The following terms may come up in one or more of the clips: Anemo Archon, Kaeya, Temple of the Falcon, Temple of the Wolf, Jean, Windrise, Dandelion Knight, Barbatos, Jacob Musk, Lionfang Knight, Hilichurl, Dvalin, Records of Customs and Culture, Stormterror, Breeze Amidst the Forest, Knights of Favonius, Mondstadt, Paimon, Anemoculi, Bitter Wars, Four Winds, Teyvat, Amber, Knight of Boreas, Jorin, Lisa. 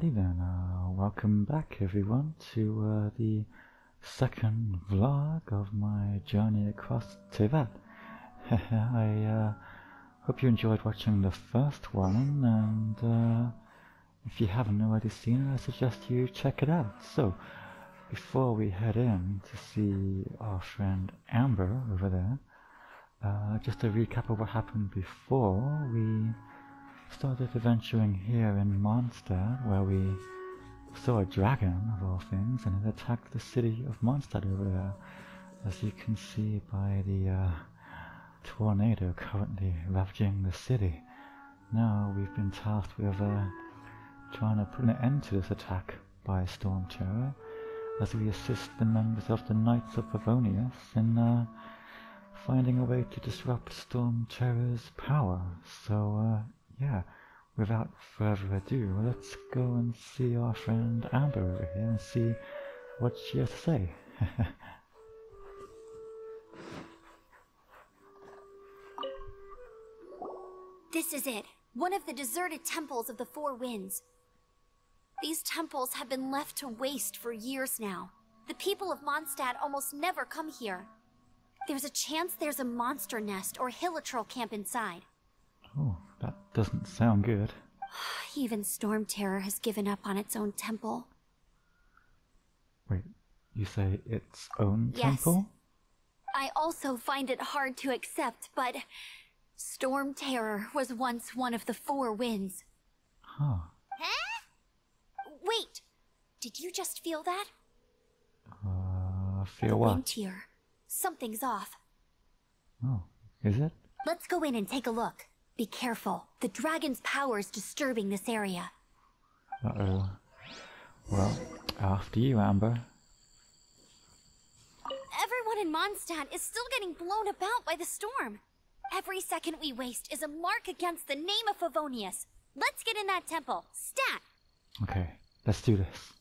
Alrighty then, welcome back everyone to the second vlog of my journey across Teyvat. I hope you enjoyed watching the first one, and if you haven't already seen it, I suggest you check it out. So, before we head in to see our friend Amber over there, just a recap of what happened before we started adventuring here in Mondstadt, where we saw a dragon, of all things, and it attacked the city of Mondstadt over there, as you can see by the tornado currently ravaging the city. Now we've been tasked with trying to put an end to this attack by Stormterror, as we assist the members of the Knights of Favonius in finding a way to disrupt Stormterror's power. So, yeah, without further ado, let's go and see our friend Amber over here and see what she has to say. This is it, one of the deserted temples of the Four Winds. These temples have been left to waste for years now. The people of Mondstadt almost never come here. There's a chance there's a monster nest or Hilichurl camp inside. Oh, that doesn't sound good. Even Stormterror has given up on its own temple. Wait, you say its own temple? I also find it hard to accept, but Stormterror was once one of the Four Winds. Huh. Huh? Wait, did you just feel that? Feel what? The wind here. Something's off. Oh, is it? Let's go in and take a look. Be careful. The dragon's power is disturbing this area. Uh-oh. Well, after you, Amber. Everyone in Mondstadt is still getting blown about by the storm. Every second we waste is a mark against the name of Favonius. Let's get in that temple. Stat! Okay, let's do this.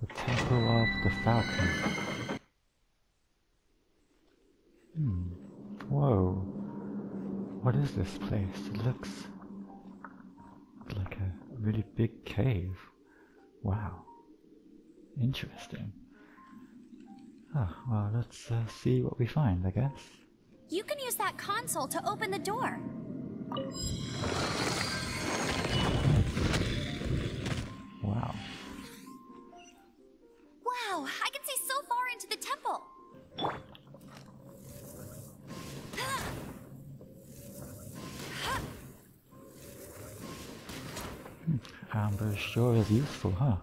The Temple of the Falcon. Whoa. What is this place? It looks like a really big cave. Wow. Interesting. Oh, well, let's see what we find, I guess. You can use that console to open the door. Wow. Wow, I can see so far into the temple. Amber sure is useful, huh?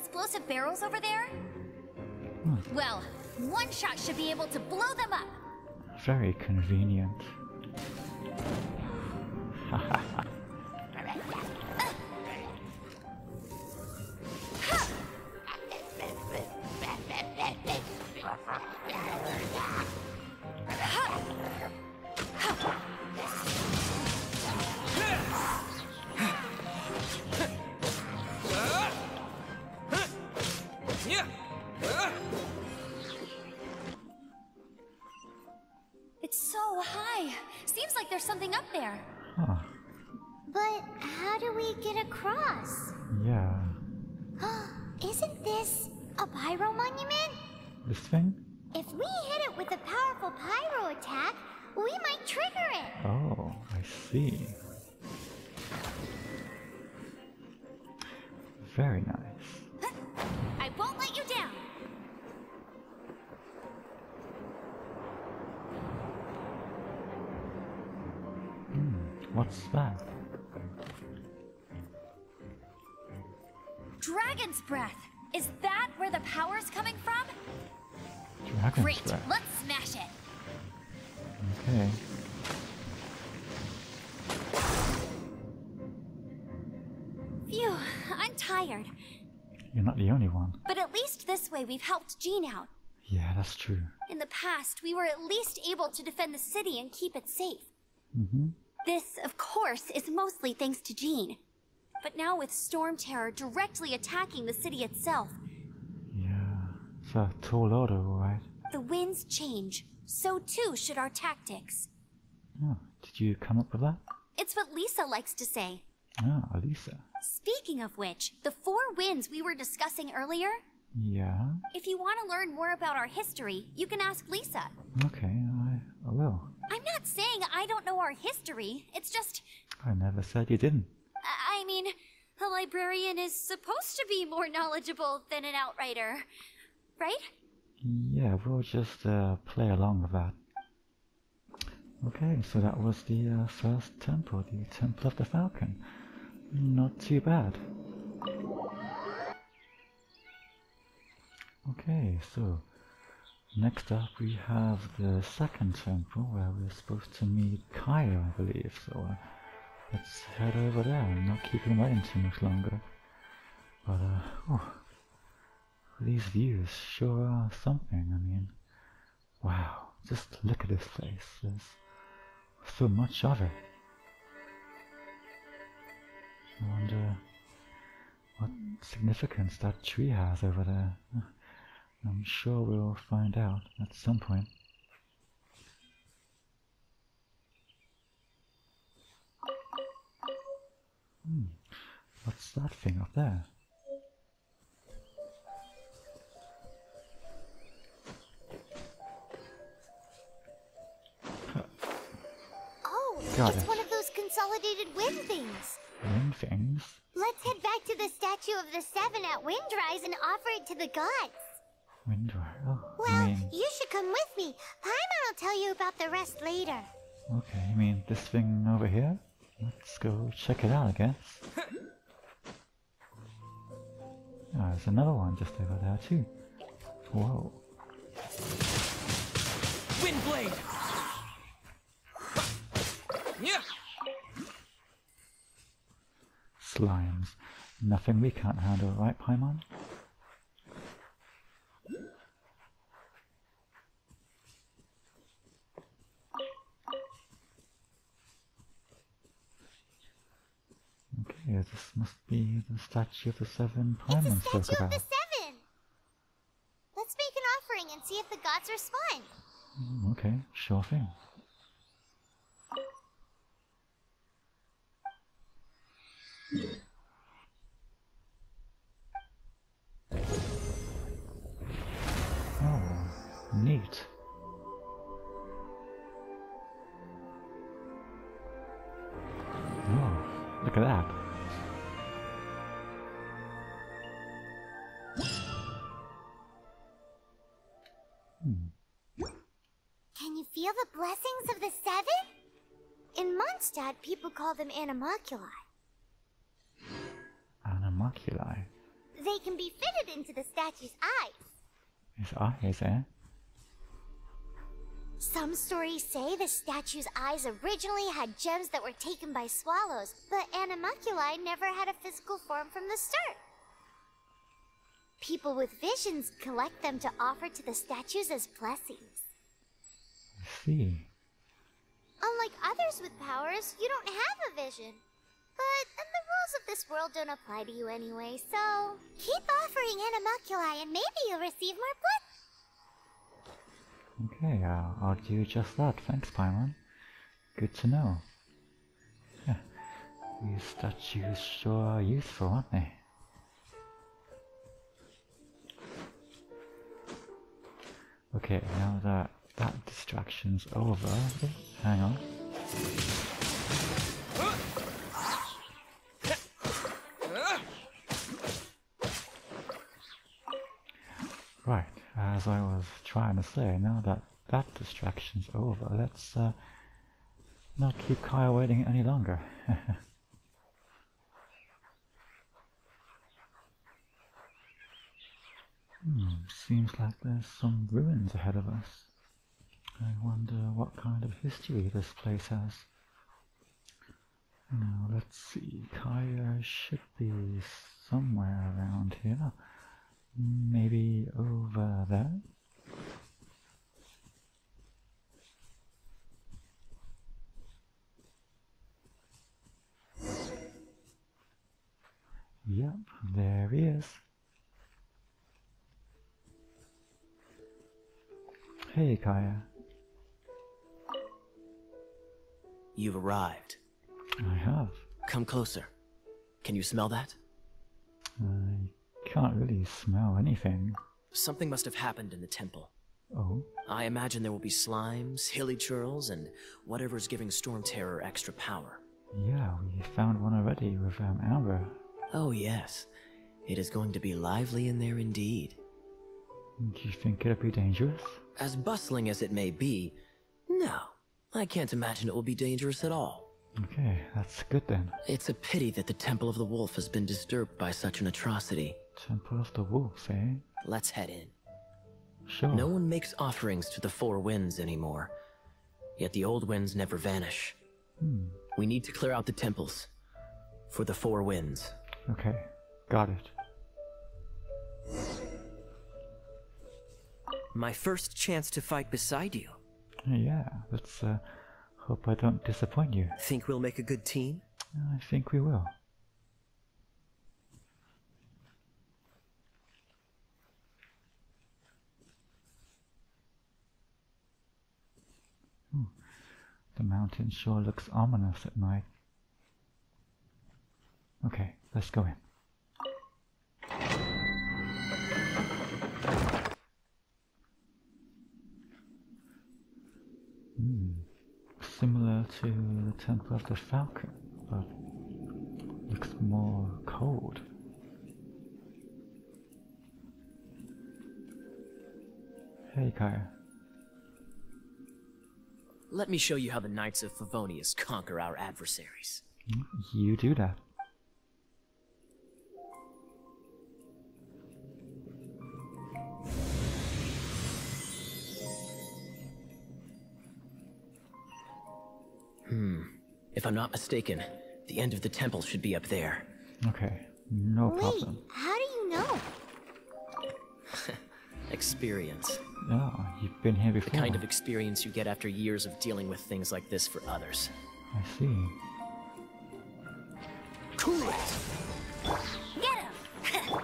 Explosive barrels over there? Well, one shot should be able to blow them up. Very convenient. What's that? Dragon's breath! Is that where the power's coming from? Dragon's Great, breath. Let's smash it! Okay. Phew, I'm tired. You're not the only one. But at least this way we've helped Jean out. Yeah, that's true. In the past, we were at least able to defend the city and keep it safe. Mm-hmm. This, of course, is mostly thanks to Jean. But now with Stormterror directly attacking the city itself... Yeah, it's a tall order, right? The winds change, so too should our tactics. Oh, did you come up with that? It's what Lisa likes to say. Ah, Lisa. Speaking of which, the four winds we were discussing earlier... Yeah? If you want to learn more about our history, you can ask Lisa. Okay, I will. I'm not saying I don't know our history, it's just... I never said you didn't. I mean, a librarian is supposed to be more knowledgeable than an outrider, right? Yeah, we'll just play along with that. Okay, so that was the first temple, the Temple of the Falcon. Not too bad. Okay, so... Next up, we have the second temple where we're supposed to meet Kaeya, I believe, so let's head over there and not keep him waiting too much longer. But, these views sure are something. I mean, wow, just look at this place, there's so much of it. I wonder what significance that tree has over there. I'm sure we'll find out at some point. What's that thing up there? Oh, it's one of those consolidated wind things. Wind things? Let's head back to the statue of the Seven at Windrise and offer it to the gods. You should come with me. Paimon will tell you about the rest later. Okay, you mean this thing over here? Let's go check it out, I guess. Oh, there's another one just over there too. Whoa. Windblade! Yeah. Slimes. Nothing we can't handle, right, Paimon? Yeah, this must be the statue of the Seven Paimon spoke about. It's the statue of the Seven! Let's make an offering and see if the gods respond. Okay, sure thing. Oh, neat. Oh, look at that. Feel the blessings of the Seven? In Mondstadt, people call them Anemoculi. Anemoculi? They can be fitted into the statue's eyes. His eyes, eh? Some stories say the statue's eyes originally had gems that were taken by swallows, but Anemoculi never had a physical form from the start. People with visions collect them to offer to the statues as blessings. I see. Unlike others with powers, you don't have a vision. But the rules of this world don't apply to you anyway, so... Keep offering Anemoculi and maybe you'll receive more blood. Okay, I'll do just that. Thanks, Paimon. Good to know. Yeah, these statues sure are useful, aren't they? Okay, now that that distraction's over... Oh, hang on. Right, as I was trying to say, now that that distraction's over, let's not keep Kaeya waiting any longer. Seems like there's some ruins ahead of us. I wonder what kind of history this place has. Now, let's see, Kaeya should be somewhere around here. Maybe over there? Yep, there he is. Hey, Kaeya. You've arrived. I have. Come closer. Can you smell that? Can't really smell anything. Something must have happened in the temple. Oh? I imagine there will be slimes, Hilichurls, and whatever's giving Stormterror extra power. Yeah, we found one already with Amber. Oh yes. It is going to be lively in there indeed. Do you think it'll be dangerous? As bustling as it may be, no. I can't imagine it will be dangerous at all. Okay, that's good then. It's a pity that the Temple of the Wolf has been disturbed by such an atrocity. Temple of the Wolf, eh? Let's head in. Sure. No one makes offerings to the Four Winds anymore. Yet the old winds never vanish. We need to clear out the temples. For the Four Winds. Okay, got it. My first chance to fight beside you. Yeah, let's hope I don't disappoint you. Think we'll make a good team? I think we will. Ooh, the mountain sure looks ominous at night. Okay, let's go in. Similar to the Temple of the Falcon, but looks more cold. Hey, Kaeya. Let me show you how the Knights of Favonius conquer our adversaries. You do that. If I'm not mistaken, the end of the temple should be up there. Okay, no problem. Wait, how do you know? Experience. Oh, you've been here before. The kind of experience you get after years of dealing with things like this for others. I see. Cool it! Get him!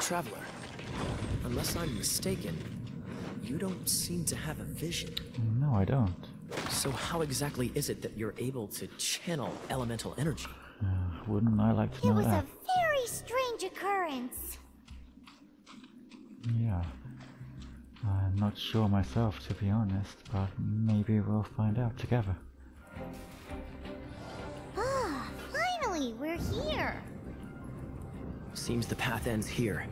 Traveler, unless I'm mistaken, you don't seem to have a vision. No, I don't. So how exactly is it that you're able to channel elemental energy? Wouldn't I like to know that? It was a very strange occurrence. Yeah. I'm not sure myself, to be honest, but maybe we'll find out together. Ah, finally, we're here. Seems the path ends here.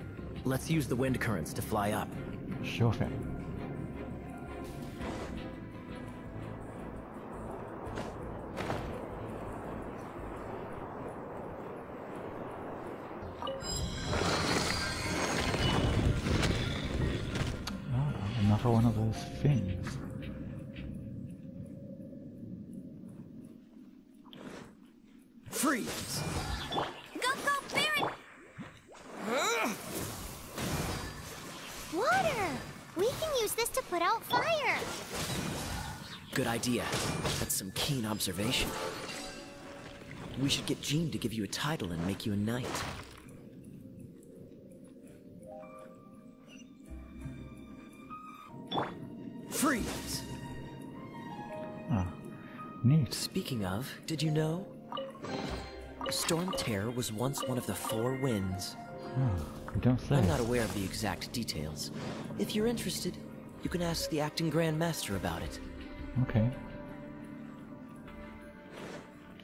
Let's use the wind currents to fly up. Sure thing. for one of those things. Freeze! Go, go, Baron! Water! We can use this to put out fire! Good idea. That's some keen observation. We should get Jean to give you a title and make you a knight. Freeze! Ah, neat. Speaking of, did you know? Stormterror was once one of the Four Winds. Oh, don't say. I'm not aware of the exact details. If you're interested, you can ask the acting Grand Master about it. Okay.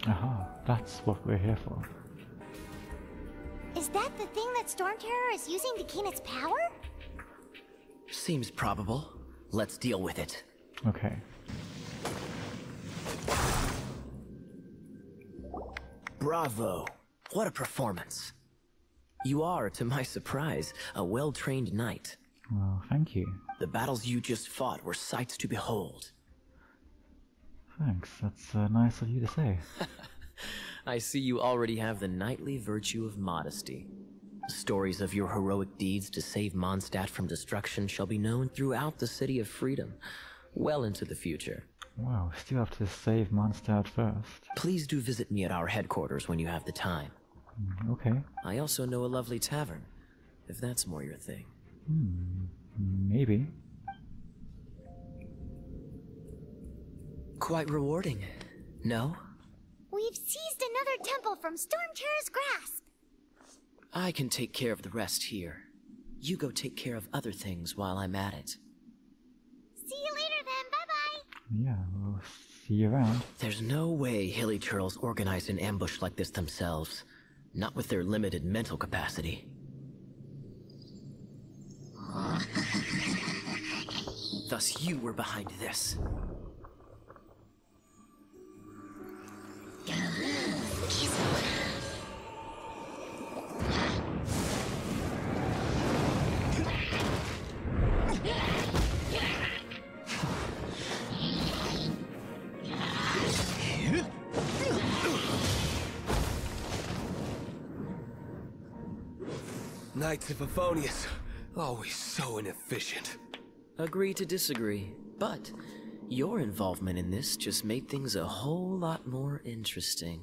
Aha, that's what we're here for. Is that the thing that Stormterror is using to gain its power? Seems probable. Let's deal with it. Okay. Bravo! What a performance! You are, to my surprise, a well-trained knight. Well, thank you. The battles you just fought were sights to behold. Thanks, that's nice of you to say. I see you already have the knightly virtue of modesty. Stories of your heroic deeds to save Mondstadt from destruction shall be known throughout the City of Freedom, well into the future. Wow, we still have to save Mondstadt first. Please do visit me at our headquarters when you have the time. Okay. I also know a lovely tavern, if that's more your thing. Maybe. Quite rewarding, no? We've seized another temple from Stormterror's grasp! I can take care of the rest here. You go take care of other things while I'm at it. See you later then, bye-bye! Yeah, we'll see you around. There's no way Hilichurls organized an ambush like this themselves. Not with their limited mental capacity. Thus you were behind this. Knights of Favonius, always so inefficient. Agree to disagree, but your involvement in this just made things a whole lot more interesting.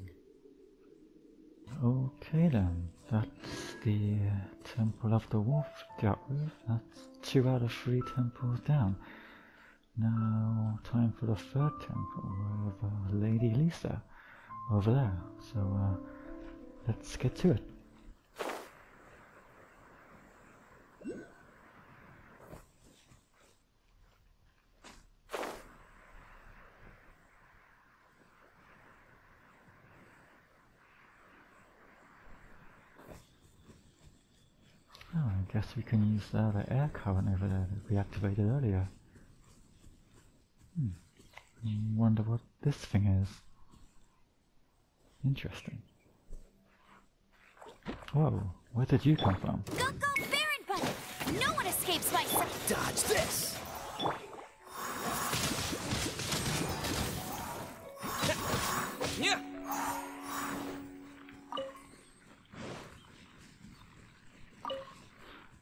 Okay then, that's the Temple of the Wolf dealt with. That's 2 out of 3 temples down. Now, time for the third temple with Lady Lisa over there. So, let's get to it. Guess we can use the air current over there that we activated earlier. Wonder what this thing is. Interesting. Whoa, where did you come from? Go, go, Baron Button! No one escapes my sight! Dodge this! Yeah.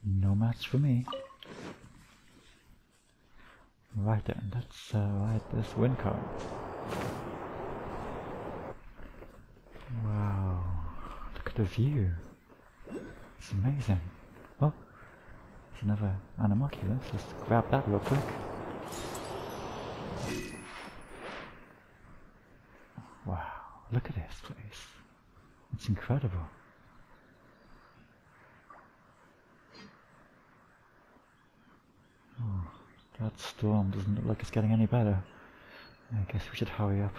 No match for me. Right then, let's ride this wind cart. Wow, look at the view. It's amazing. Oh, there's another Anemoculi. Let's just grab that real quick. Wow, look at this place. It's incredible. Oh, that storm doesn't look like it's getting any better. I guess we should hurry up.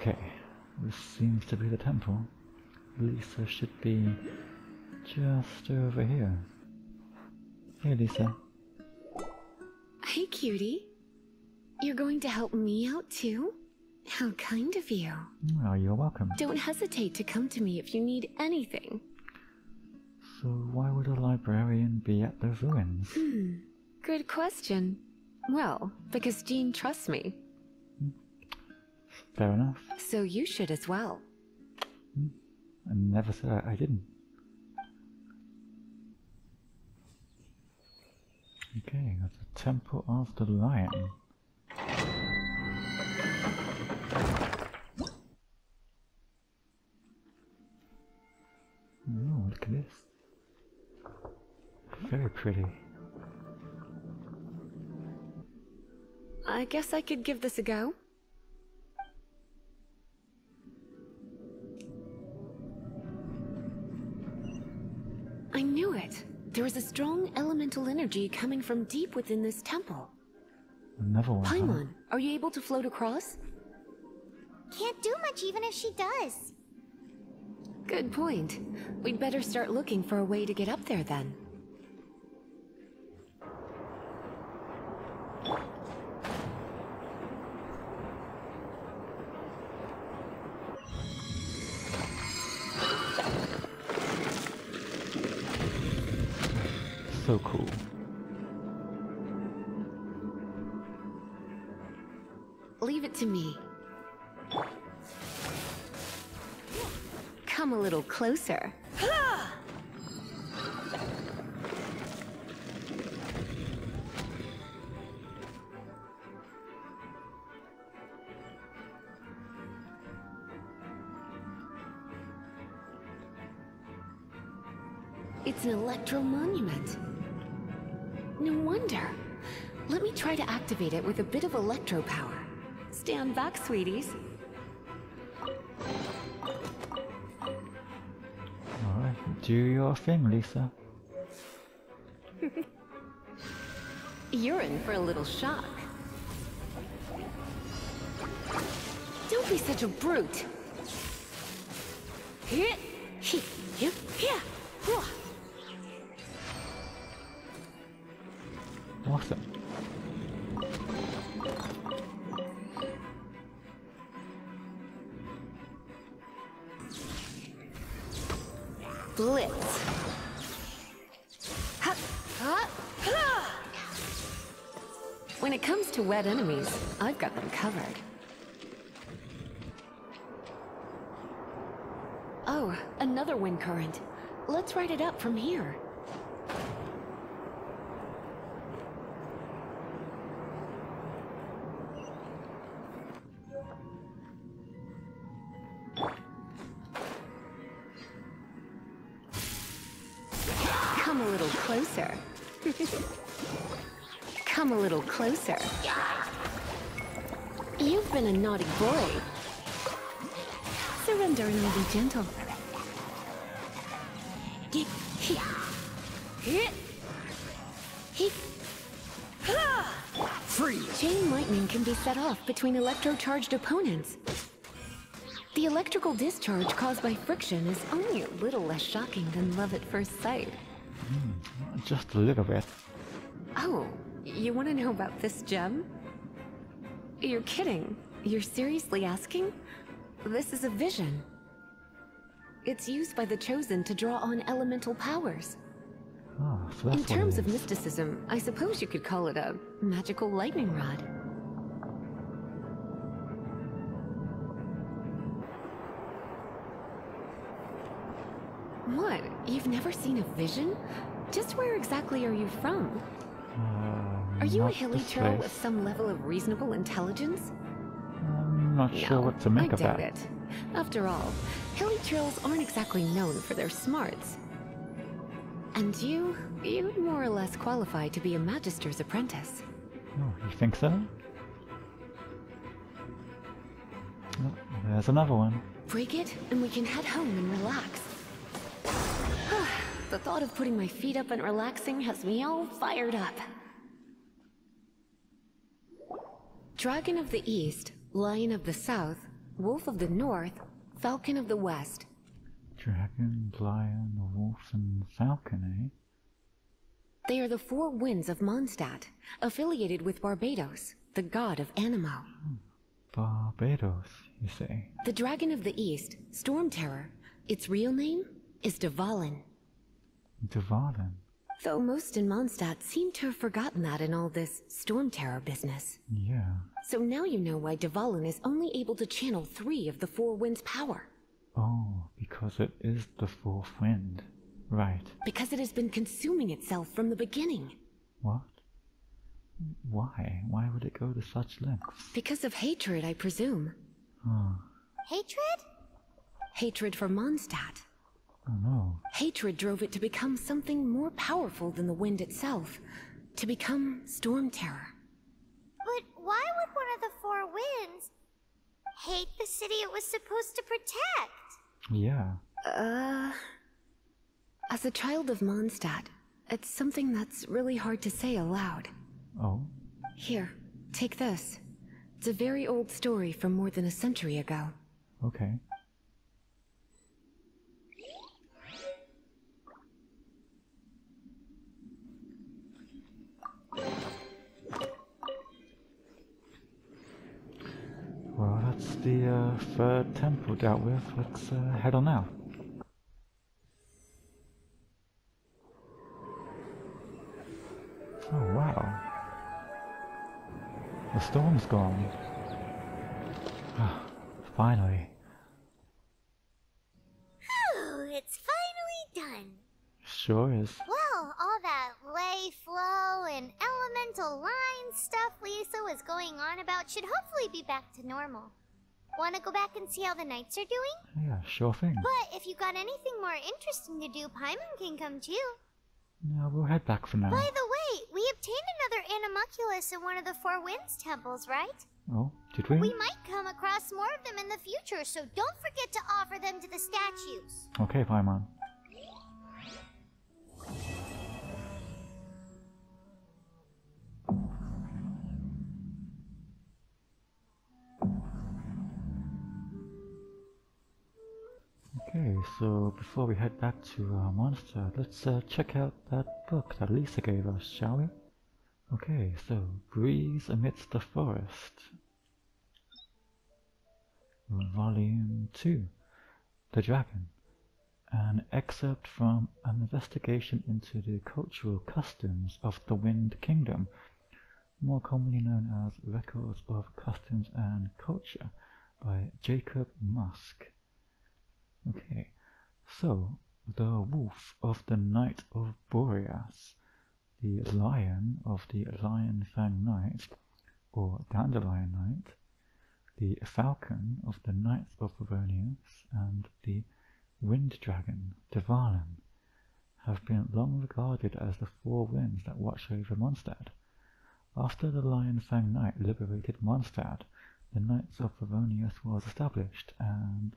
Okay, this seems to be the temple. Lisa should be just over here. Hey, Lisa. Hey, cutie. You're going to help me out too? How kind of you. Oh, you're welcome. Don't hesitate to come to me if you need anything. So why would a librarian be at the ruins? Good question. Well, because Jean trusts me. Fair enough. So you should as well. I never said I didn't. Okay, that's the Temple of the Lion. Oh, look at this. Very pretty. I guess I could give this a go. I knew it! There is a strong elemental energy coming from deep within this temple. Another one. Paimon, are you able to float across? Can't do much even if she does. Good point. We'd better start looking for a way to get up there then. So cool. Leave it to me. Come a little closer. Ha! It's an electro monument. No wonder. Let me try to activate it with a bit of electro power. Stand back, sweeties. Alright, do your thing, Lisa. You're in for a little shock. Don't be such a brute. Awesome. Blitz. Ha, ha, ha. When it comes to wet enemies, I've got them covered. Oh, another wind current. Let's ride it up from here. Come a little closer. You've been a naughty boy. Surrender and be gentle. Freeze! Chain lightning can be set off between electro-charged opponents. The electrical discharge caused by friction is only a little less shocking than love at first sight. Just a little bit. Oh, you want to know about this gem? You're kidding. You're seriously asking? This is a vision. It's used by the Chosen to draw on elemental powers. Oh, so that's in terms of mysticism, I suppose you could call it a magical lightning rod. What? You've never seen a vision? Just where exactly are you from? Are you a Hilichurl with some level of reasonable intelligence? I'm not sure what to make of that. I doubt it. After all, Hilichurls aren't exactly known for their smarts. And you'd more or less qualify to be a Magister's apprentice. Oh, you think so? Oh, there's another one. Break it, and we can head home and relax. The thought of putting my feet up and relaxing has me all fired up. Dragon of the East, Lion of the South, Wolf of the North, Falcon of the West. Dragon, Lion, Wolf, and Falcon, eh? They are the Four Winds of Mondstadt, affiliated with Barbatos, the god of Anemo. Barbatos, you say? The Dragon of the East, Stormterror, its real name is Dvalin. Dvalin. Though most in Mondstadt seem to have forgotten that in all this Stormterror business. Yeah. So now you know why Dvalin is only able to channel 3 of the Four Winds' power. Oh, because it is the fourth wind. Right. Because it has been consuming itself from the beginning. What? Why? Why would it go to such lengths? Because of hatred, I presume. Huh. Hatred? Hatred for Mondstadt. Oh no. Hatred drove it to become something more powerful than the wind itself. To become Stormterror. But why would one of the four winds hate the city it was supposed to protect? Yeah. As a child of Mondstadt, it's something that's really hard to say aloud. Oh? Here, take this. It's a very old story from more than a century ago. Okay. Well, that's the third temple dealt with. Let's head on out. Oh wow. The storm's gone. Ah, finally. Oh, it's finally done. Sure is. Well, all that ley flow and elemental line stuff Lisa was going on about should hopefully be back to normal. Want to go back and see how the knights are doing? Yeah, sure thing. But if you got anything more interesting to do, Paimon can come too. No, we'll head back for now. By the way, we obtained another Anemoculus in one of the Four Winds temples, right? Oh, did we? We might come across more of them in the future, so don't forget to offer them to the statues. Okay, Paimon. Okay, so before we head back to Mondstadt, let's check out that book that Lisa gave us, shall we? Okay, so Breeze Amidst the Forest, Volume 2, The Dragon, an excerpt from an investigation into the cultural customs of the Wind Kingdom, more commonly known as Records of Customs and Culture, by Jacob Musk. Okay, so the wolf of the Knight of Boreas, the lion of the Lionfang Knight, or Dandelion Knight, the falcon of the Knights of Favonius, and the wind dragon, Dvalin, have been long regarded as the four winds that watch over Mondstadt. After the Lionfang Knight liberated Mondstadt, the Knights of Favonius was established, and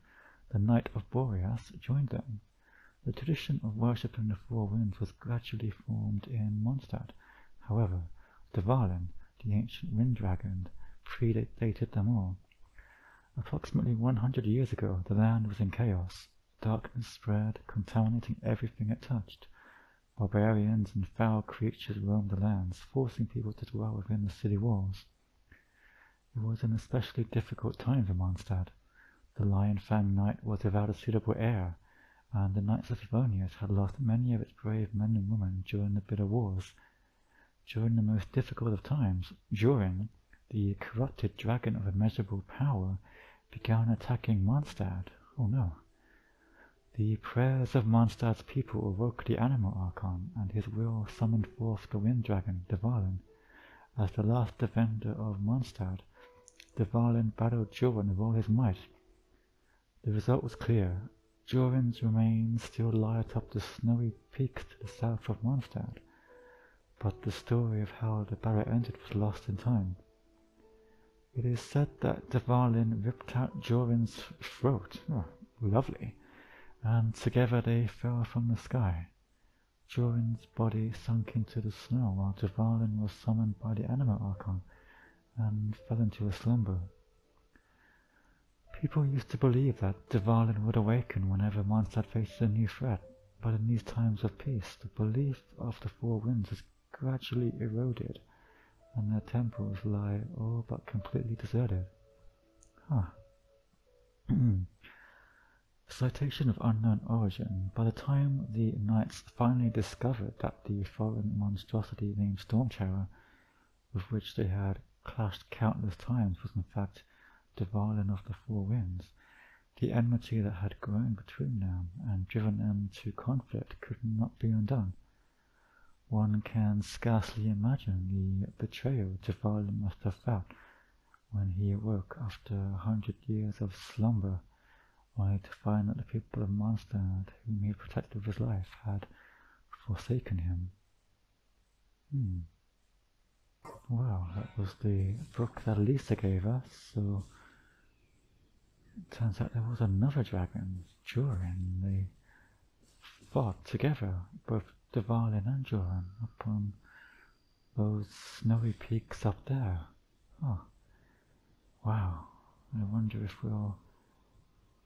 the Knight of Boreas joined them. The tradition of worshipping the Four Winds was gradually formed in Mondstadt. However, Dvalin, the ancient wind dragon, predated them all. Approximately 100 years ago, the land was in chaos. Darkness spread, contaminating everything it touched. Barbarians and foul creatures roamed the lands, forcing people to dwell within the city walls. It was an especially difficult time for Mondstadt. The Lionfang Knight was without a suitable heir, and the Knights of Favonius had lost many of its brave men and women during the Bitter Wars. During the most difficult of times, Jorin, the corrupted dragon of immeasurable power, began attacking Mondstadt. Oh no. The prayers of Mondstadt's people awoke the Anemo Archon, and his will summoned forth the wind dragon, Dvalin. As the last defender of Mondstadt, Dvalin battled Jorin with all his might. The result was clear. Jorin's remains still lie atop the snowy peaks to the south of Mondstadt, but the story of how the battle ended was lost in time. It is said that Dvalin ripped out Jorin's throat, oh, lovely, and together they fell from the sky. Jorin's body sunk into the snow while Dvalin was summoned by the Anemo Archon and fell into a slumber. People used to believe that Dvalin would awaken whenever Mondstadt faces a new threat, but in these times of peace, the belief of the Four Winds is gradually eroded, and their temples lie all but completely deserted. Huh. citation of unknown origin. By the time the knights finally discovered that the foreign monstrosity named Stormterror, with which they had clashed countless times, was in fact Dvalin of the Four Winds, the enmity that had grown between them and driven them to conflict could not be undone. One can scarcely imagine the betrayal Dvalin must have felt when he awoke after 100 years of slumber, only to find that the people of Mondstadt, whom he protected with his life, had forsaken him. Well, that was the book that Lisa gave us, so it turns out there was another dragon, Jorin. They fought together, both Dvalin and Jorin, up on those snowy peaks up there. Oh, wow. I wonder if we'll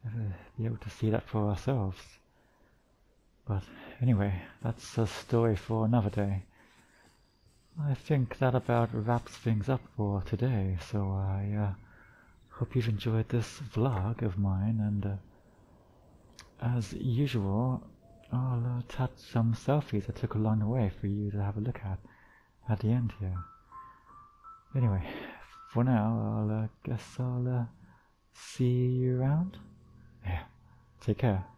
ever be able to see that for ourselves. But anyway, that's a story for another day. I think that about wraps things up for today, so I hope you've enjoyed this vlog of mine, and as usual, I'll attach some selfies I took along the way for you to have a look at the end here. Anyway, for now, I guess I'll see you around. Yeah, take care.